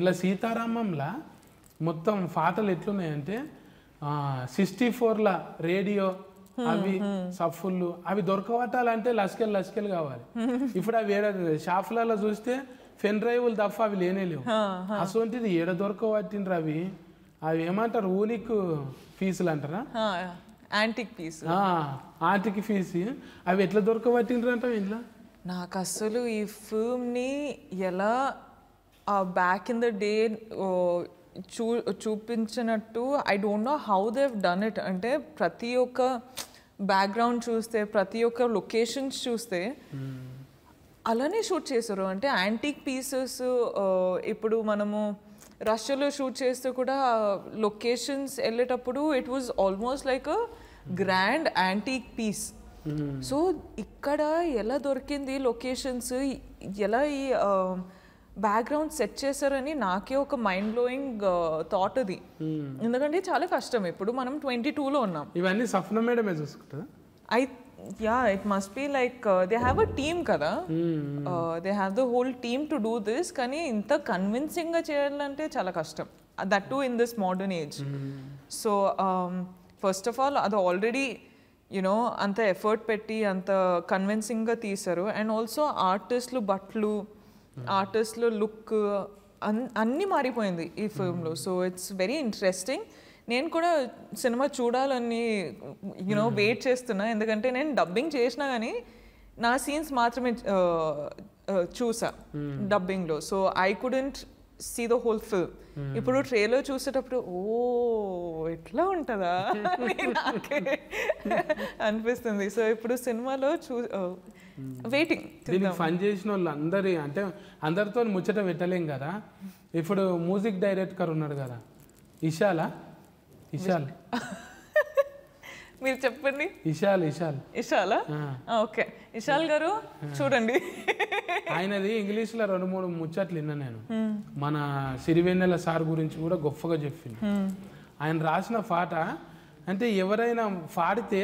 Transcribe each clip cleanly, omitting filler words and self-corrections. ఇలా సీతా రామంలా మొత్తం పాటలు ఎట్లున్నాయి అంటే 64 ల రేడియో అవి సఫుల్లు అవి దొరకవటాలంటే లస్కెల్ కావాలి. ఇప్పుడు అవి ఏడ షాఫ్లలో చూస్తే ఫెన్ డ్రైవ్లు తప్ప అవి లేనేలేవు. అసొంటిది ఏడ దొరకవట్టిండ్రు అవి అవి ఏమంటారు ఊనిక్ పీసులు అంటారా ఆంటిక్ పీసు అవి ఎట్లా దొరకవట్టిండ్రు అంటే ఇట్లా నాకు అసలు ఈ ఫిల్మ్ని ఎలా బ్యాక్ ఇన్ ద డే చూపించినట్టు I don't know how they have done it. అంటే ప్రతి ఒక్క బ్యాక్గ్రౌండ్ చూస్తే ప్రతి ఒక్క లొకేషన్స్ చూస్తే అలానే షూట్ చేశారు. అంటే యాంటిక్ పీసెస్ ఇప్పుడు మనము రష్యాలో షూట్ చేస్తే కూడా లొకేషన్స్ వెళ్ళేటప్పుడు it was almost like a grand antique piece. So ఇక్కడ ఎలా దొరికింది లొకేషన్స్ ఎలా ఈ బ్యాక్గ్రౌండ్ సెట్ చేశారని నాకే ఒక మైండ్ బ్లోయింగ్ థాట్ అది. ఎందుకంటే చాలా కష్టం. ఇప్పుడు మనం 22లో ఉన్నాం. ఇవన్నీ సఫ్నా మేడమే చూసుకుంటా. It must be like they have a team kada. They have the whole team to do this. కానీ ఇంత కన్విన్సింగ్ గా చేయాలంటే చాలా కష్టం. That too in this modern age. So first of all అది ఆల్రెడీ అంత ఎఫర్ట్ పెట్టి అంత కన్విన్సింగ్ గా తీశారు. అండ్ ఆల్సో ఆర్టిస్టులు బట్టలు ఆర్టిస్ట్లో లుక్ అన్నీ మారిపోయింది ఈ ఫిల్మ్లో. So it's very interesting. నేను కూడా సినిమా చూడాలని వెయిట్ చేస్తున్నా. ఎందుకంటే నేను డబ్బింగ్ చేసినా కానీ నా సీన్స్ మాత్రమే చూసా డబ్బింగ్లో. So I couldn't see the whole film. ఇప్పుడు ట్రైలర్ చూసేటప్పుడు ఓ ఎట్లా ఉంటుందా నాకే అనిపిస్తుంది. సో ఇప్పుడు సినిమాలో వెయిటింగ్. ఫన్ చేసిన వాళ్ళు అందరి అంటే అందరితో ముచ్చట పెట్టలేం కదా. ఇప్పుడు మ్యూజిక్ డైరెక్టర్ ఉన్నాడు కదా ఇషాల్ మీరు చెప్పండి. ఇషాల్ గారు చూడండి ఆయనది ఇంగ్లీష్లో 2-3 ముచ్చట్లు విన్నా నేను. మన సిరివెన్నెల సార్ గురించి కూడా గొప్పగా చెప్పింది. ఆయన రాసిన పాట అంటే ఎవరైనా పాడితే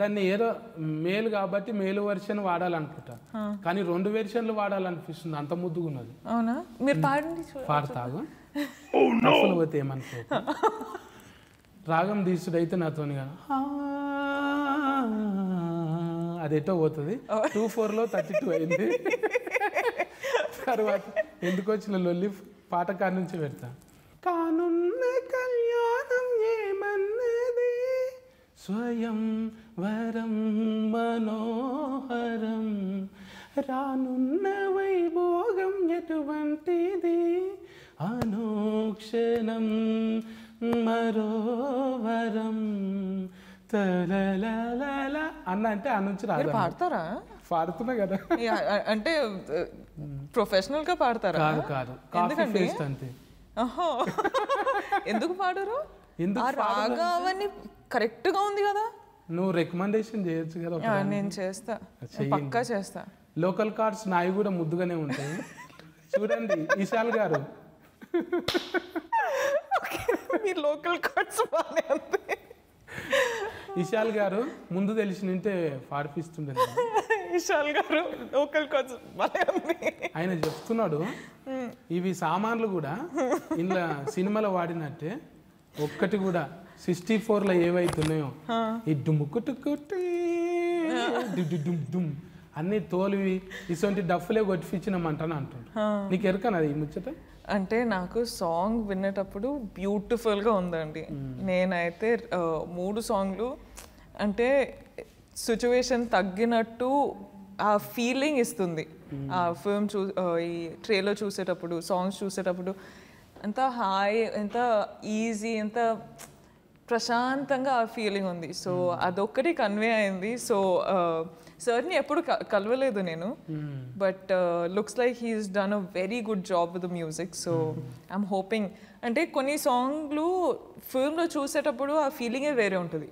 దాన్ని ఏదో మేలు కాబట్టి మేలు వెర్షన్ వాడాలనుకుంటా కానీ 2 వెర్షన్లు వాడాలనిపిస్తుంది. అంత ముద్దుగున్నది. పాడతాగు అసలు పోతే ఏమనుకో రాగం తీసుడైతే నాతోని కదా అదేటో పోతుంది. 24లో 32 అయింది. తర్వాత ఎందుకు వచ్చిన లొల్లి పాట కాడి నుంచి పెడతా. కానున్న కళ్యాణం ఏమన్నది స్వయం వరం మనోహరం రానున్న వైభోగం ఎటువంటిది అనుక్షణం మరోవరం అన్న అంటే ఆ నుంచి రాదు. పాడతారా? పాడుతున్నా కదా. అంటే ప్రొఫెషనల్ గా పాడతారా? కాదు అంతే. ఎందుకు పాడరు? అవన్నీ కరెక్ట్ గా ఉంది కదా. నువ్వు రికమెండేషన్ చేయొచ్చు కదా. నేను చేస్తా, పక్కా చేస్తా. లోకల్ కార్డ్స్ నాయి కూడా ముద్దుగానే ఉంటాయి. చూడండి విశాల్ గారు మీ లోకల్ కార్డ్స్ బాగానే ఉంటాయి. విశాల్ గారు ముందు తెలిసినంటే పాడిపిస్తుండే. విశాల్ గారు లోకల్ కార్డ్స్ బాగానే ఉంటాయి. ఆయన చెప్తున్నాడు ఇవి సామాన్లు కూడా ఇంట్లో సినిమాలో వాడినట్టే ఒక్కటి కూడా 64లో ఏవైతున్నాయో ఈ డుమ్ముకుట్టుకుట్టి డుమ్ డుమ్ అన్ని తోలివి ఇటువంటి డఫ్లే కొట్టించినామంటాను అంటాడు. నీకు ఎరకనా ఈ ముచ్చట? అంటే నాకు సాంగ్ వినేటప్పుడు బ్యూటిఫుల్గా ఉందండి. నేనైతే 3 సాంగ్లు అంటే సిచ్యువేషన్ తగ్గినట్టు ఆ ఫీలింగ్ ఇస్తుంది. ఆ ఫిల్మ్ ఈ ట్రైలర్ చూసేటప్పుడు సాంగ్స్ చూసేటప్పుడు ఎంత హాయ్ ఎంత ఈజీ ఎంత ప్రశాంతంగా ఆ ఫీలింగ్ ఉంది. సో అదొక్కటి కన్వే అయింది. సో సార్ని ఎప్పుడు కలవలేదు నేను, but looks like he's done a very good job with music. So I'm hoping. అంటే కొన్ని సాంగ్లు ఫిల్మ్లో చూసేటప్పుడు ఆ ఫీలింగే వేరే ఉంటుంది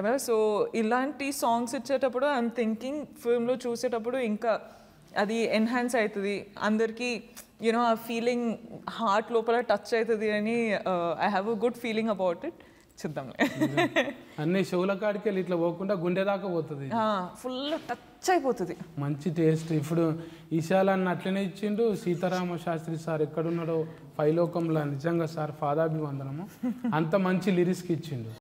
కదా. సో ఇలాంటి సాంగ్స్ ఇచ్చేటప్పుడు ఐఎమ్ థింకింగ్ ఫిల్మ్లో చూసేటప్పుడు ఇంకా అది ఎన్హాన్స్ అవుతుంది అందరికీ. ఆ ఫీలింగ్ హార్ట్ లోపల టచ్ అవుతుంది అని I have a good feeling about it. చూద్దాం. అన్ని షోల కాడికెళ్ళి ఇట్లా పోకుండా గుండె దాకా పోతుంది, ఫుల్ టచ్ అయిపోతుంది, మంచి టేస్ట్. ఇప్పుడు ఈశాలన్న అట్లనే ఇచ్చిండు. సీతారామ శాస్త్రి సార్ ఎక్కడున్నాడో పైలోకంలో, నిజంగా సార్ పాదాభివందనము, అంత మంచి లిరిక్స్ ఇచ్చిండు.